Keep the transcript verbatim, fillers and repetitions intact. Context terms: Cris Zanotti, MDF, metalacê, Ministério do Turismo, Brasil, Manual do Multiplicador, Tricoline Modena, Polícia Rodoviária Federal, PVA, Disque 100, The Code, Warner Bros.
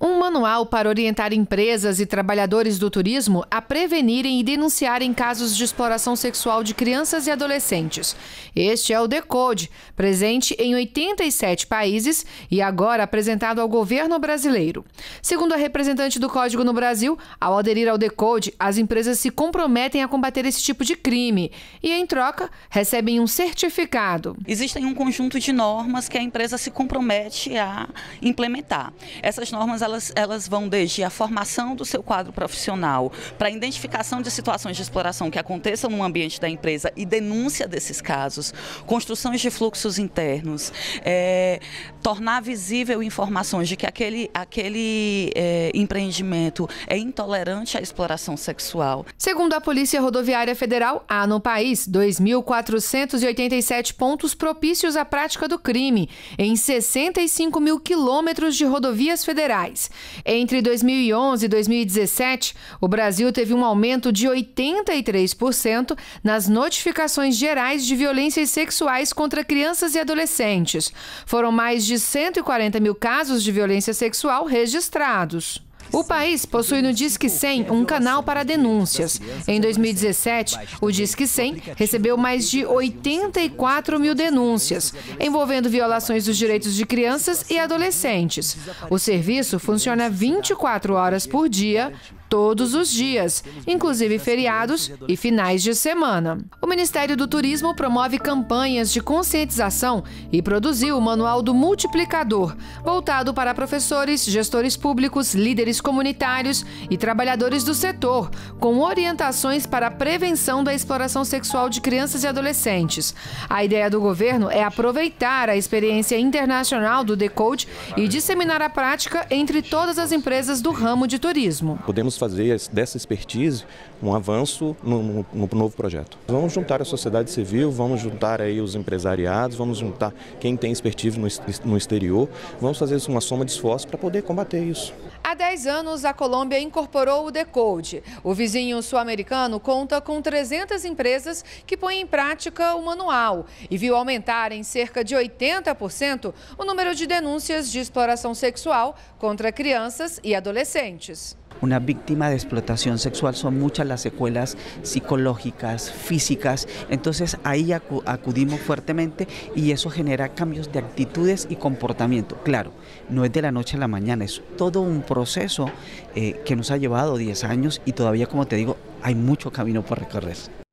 Um manual para orientar empresas e trabalhadores do turismo a prevenirem e denunciarem casos de exploração sexual de crianças e adolescentes. Este é o The Code, presente em oitenta e sete países e agora apresentado ao governo brasileiro. Segundo a representante do Código no Brasil, ao aderir ao The Code, as empresas se comprometem a combater esse tipo de crime e, em troca, recebem um certificado. Existem um conjunto de normas que a empresa se compromete a implementar. Essas normas Elas, elas vão desde a formação do seu quadro profissional para a identificação de situações de exploração que aconteçam no ambiente da empresa e denúncia desses casos, construções de fluxos internos, é, tornar visível informações de que aquele, aquele é, empreendimento é intolerante à exploração sexual. Segundo a Polícia Rodoviária Federal, há no país dois mil quatrocentos e oitenta e sete pontos propícios à prática do crime, em sessenta e cinco mil quilômetros de rodovias federais. Entre dois mil e onze e dois mil e dezessete, o Brasil teve um aumento de oitenta e três por cento nas notificações gerais de violências sexuais contra crianças e adolescentes. Foram mais de cento e quarenta mil casos de violência sexual registrados. O país possui no Disque cem um canal para denúncias. Em dois mil e dezessete, o Disque cem recebeu mais de oitenta e quatro mil denúncias, envolvendo violações dos direitos de crianças e adolescentes. O serviço funciona vinte e quatro horas por dia, todos os dias, inclusive feriados e finais de semana. O Ministério do Turismo promove campanhas de conscientização e produziu o Manual do Multiplicador, voltado para professores, gestores públicos, líderes comunitários e trabalhadores do setor, com orientações para a prevenção da exploração sexual de crianças e adolescentes. A ideia do governo é aproveitar a experiência internacional do The Code e disseminar a prática entre todas as empresas do ramo de turismo. Podemos fazer dessa expertise um avanço no, no, no novo projeto. Vamos juntar a sociedade civil, vamos juntar aí os empresariados, vamos juntar quem tem expertise no, no exterior, vamos fazer uma soma de esforços para poder combater isso. Há dez anos, a Colômbia incorporou o The Code. O vizinho sul-americano conta com trezentas empresas que põem em prática o manual e viu aumentar em cerca de oitenta por cento o número de denúncias de exploração sexual contra crianças e adolescentes. Una víctima de explotación sexual son muchas las secuelas psicológicas, físicas, entonces ahí acudimos fuertemente y eso genera cambios de actitudes y comportamiento. Claro, no es de la noche a la mañana, es todo un proceso eh, que nos ha llevado diez años y todavía, como te digo, hay mucho camino por recorrer.